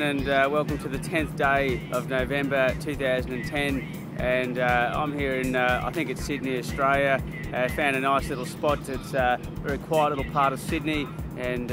everyone, and welcome to the 10th day of November 2010. And I'm here in, I think it's Sydney, Australia. Found a nice little spot. It's a very quiet little part of Sydney and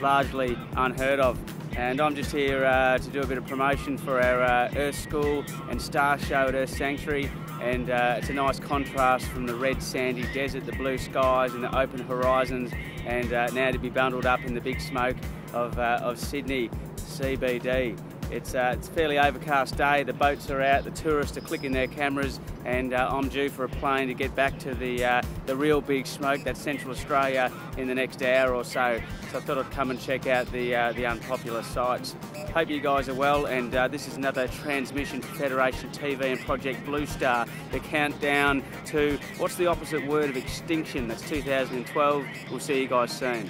largely unheard of. And I'm just here to do a bit of promotion for our Earth School and Star Show at Earth Sanctuary. And it's a nice contrast from the red sandy desert, the blue skies and the open horizons, and now to be bundled up in the big smoke of Sydney CBD. It's a fairly overcast day, the boats are out, the tourists are clicking their cameras, and I'm due for a plane to get back to the real big smoke, that's Central Australia, in the next hour or so. So I thought I'd come and check out the unpopular sites. Hope you guys are well, and this is another transmission for Federation TV and Project Blue Star, the countdown to, what's the opposite word of extinction? That's 2012. We'll see you guys soon.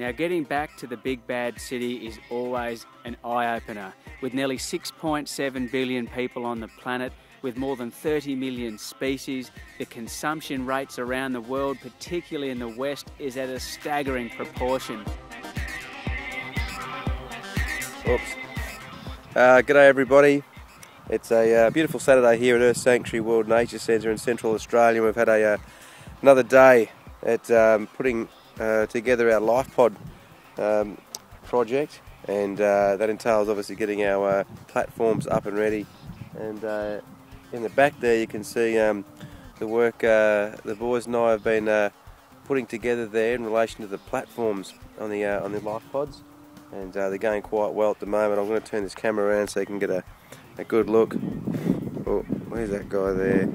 Now, getting back to the big bad city is always an eye-opener. With nearly 6.7 billion people on the planet, with more than 30 million species, the consumption rates around the world, particularly in the West, is at a staggering proportion. Oops. G'day everybody. It's a beautiful Saturday here at Earth Sanctuary World Nature Centre in Central Australia. We've had another day at putting together our LifePod project, and that entails obviously getting our platforms up and ready. And in the back there you can see the work the boys and I have been putting together there in relation to the platforms on the LifePods. And they're going quite well at the moment. I'm going to turn this camera around so you can get a good look. Oh, where's that guy there?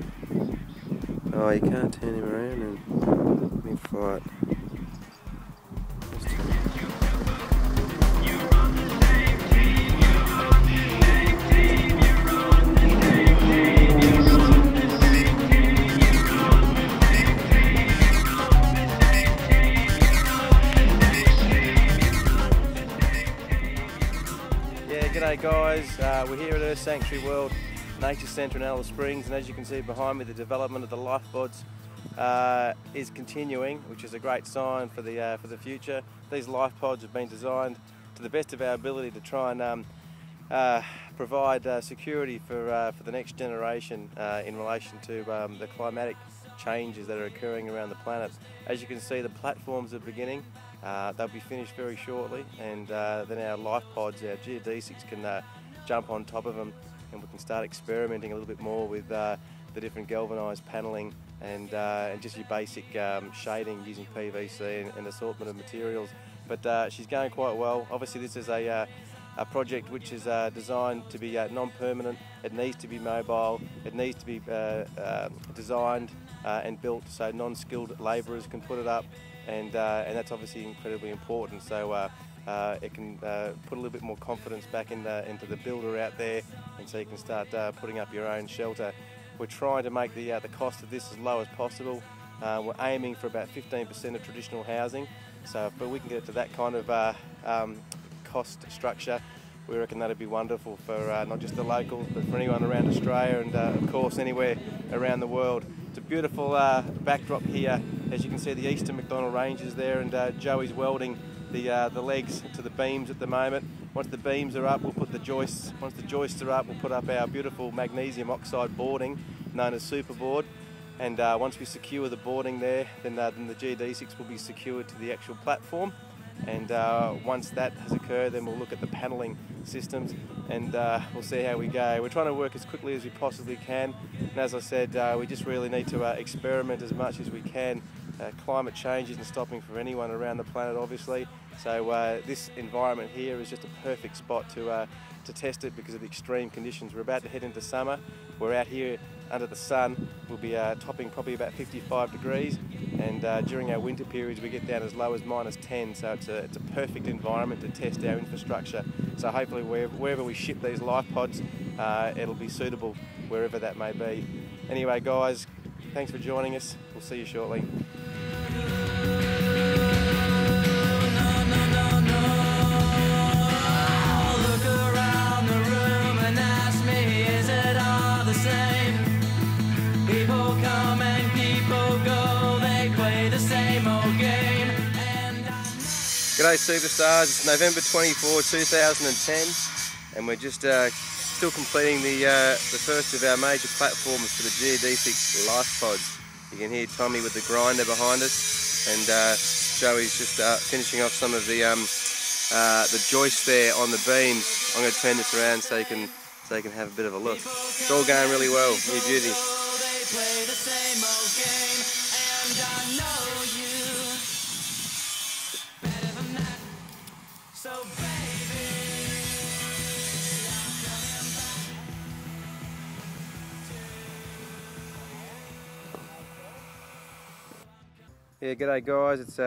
Oh, you can't turn him around and let me fight. G'day guys, we're here at Earth Sanctuary World Nature Centre in Alice Springs, and as you can see behind me, the development of the LifePods is continuing, which is a great sign for the future. These LifePods have been designed to the best of our ability to try and provide security for the next generation in relation to the climatic changes that are occurring around the planet. As you can see, the platforms are beginning. They'll be finished very shortly, and then our LifePods, our Geodesics, can jump on top of them, and we can start experimenting a little bit more with the different galvanised panelling and just your basic shading using PVC and assortment of materials. But she's going quite well. Obviously this is a project which is designed to be non-permanent. It needs to be mobile, it needs to be designed and built so non-skilled labourers can put it up, and that's obviously incredibly important, so it can put a little bit more confidence back into the builder out there, and so you can start putting up your own shelter. We're trying to make the cost of this as low as possible. We're aiming for about 15% of traditional housing, so if we can get it to that kind of cost structure, we reckon that'd be wonderful for not just the locals, but for anyone around Australia and of course anywhere around the world. It's a beautiful backdrop here. As you can see, the Eastern McDonnell Range is there, and Joey's welding the legs to the beams at the moment. Once the beams are up, we'll put the joists. Once the joists are up, we'll put up our beautiful magnesium oxide boarding, known as Superboard. And once we secure the boarding there, then the GD6 will be secured to the actual platform. And once that has occurred, then we'll look at the panelling systems, and we'll see how we go. We're trying to work as quickly as we possibly can, and as I said, we just really need to experiment as much as we can. Climate change isn't stopping for anyone around the planet, obviously, so this environment here is just a perfect spot to test it because of the extreme conditions. We're about to head into summer. We're out here under the sun. We'll be topping probably about 55 degrees, and during our winter periods we get down as low as -10, so it's a perfect environment to test our infrastructure. So hopefully wherever we ship these LifePods, it'll be suitable wherever that may be. Anyway guys, thanks for joining us. We'll see you shortly. G'day Superstars, it's November 24, 2010 and we're just still completing the first of our major platforms for the GD6 Life Pods. You can hear Tommy with the grinder behind us and Joey's just finishing off some of the joists there on the beams. I'm going to turn this around so you can have a bit of a look. It's all going really well, new beauty. Yeah, g'day guys, it's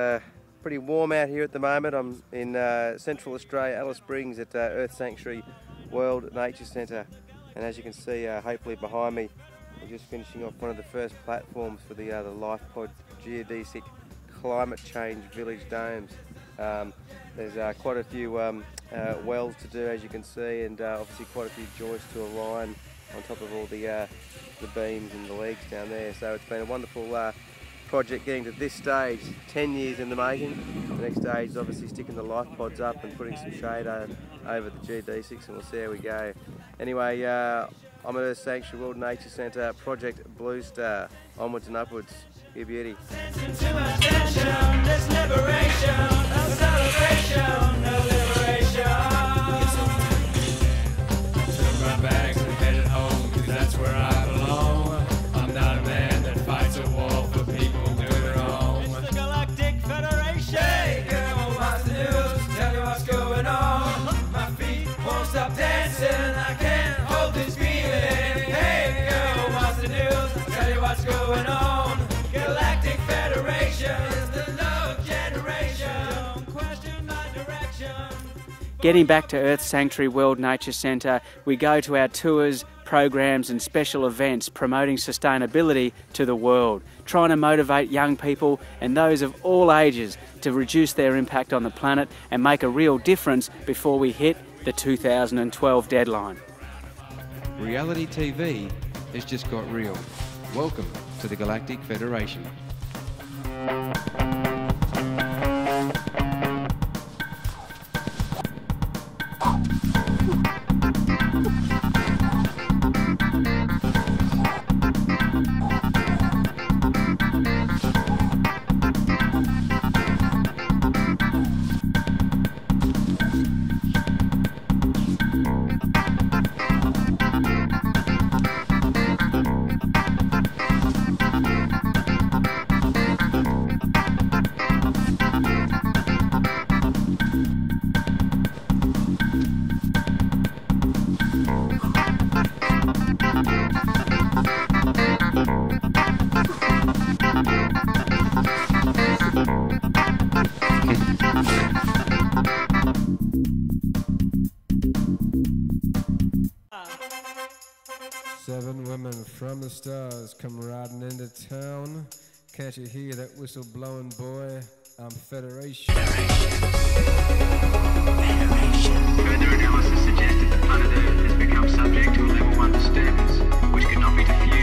pretty warm out here at the moment. I'm in Central Australia, Alice Springs at Earth Sanctuary World Nature Centre, and as you can see hopefully behind me, we're just finishing off one of the first platforms for the LifePod Geodesic Climate Change Village Domes. There's quite a few wells to do, as you can see, and obviously quite a few joists to align on top of all the beams and the legs down there. So it's been a wonderful project getting to this stage, 10 years in the making. The next stage is obviously sticking the life pods up and putting some shade over the GD6, and we'll see how we go. Anyway, I'm at Earth Sanctuary World Nature Centre, Project Blue Star. Onwards and upwards, you beauty. Galactic Federation is the love generation. Don't question my direction. Getting back to Earth Sanctuary World Nature Centre, we go to our tours, programs and special events promoting sustainability to the world, trying to motivate young people and those of all ages to reduce their impact on the planet and make a real difference before we hit the 2012 deadline. Reality TV has just got real. Welcome to the Galactic Federation. Seven women from the stars come riding into town. Can't you hear that whistle blowing, boy? I'm Federation. Further analysis suggests that the planet Earth has become subject to a level 1 disturbance, which could not be diffused.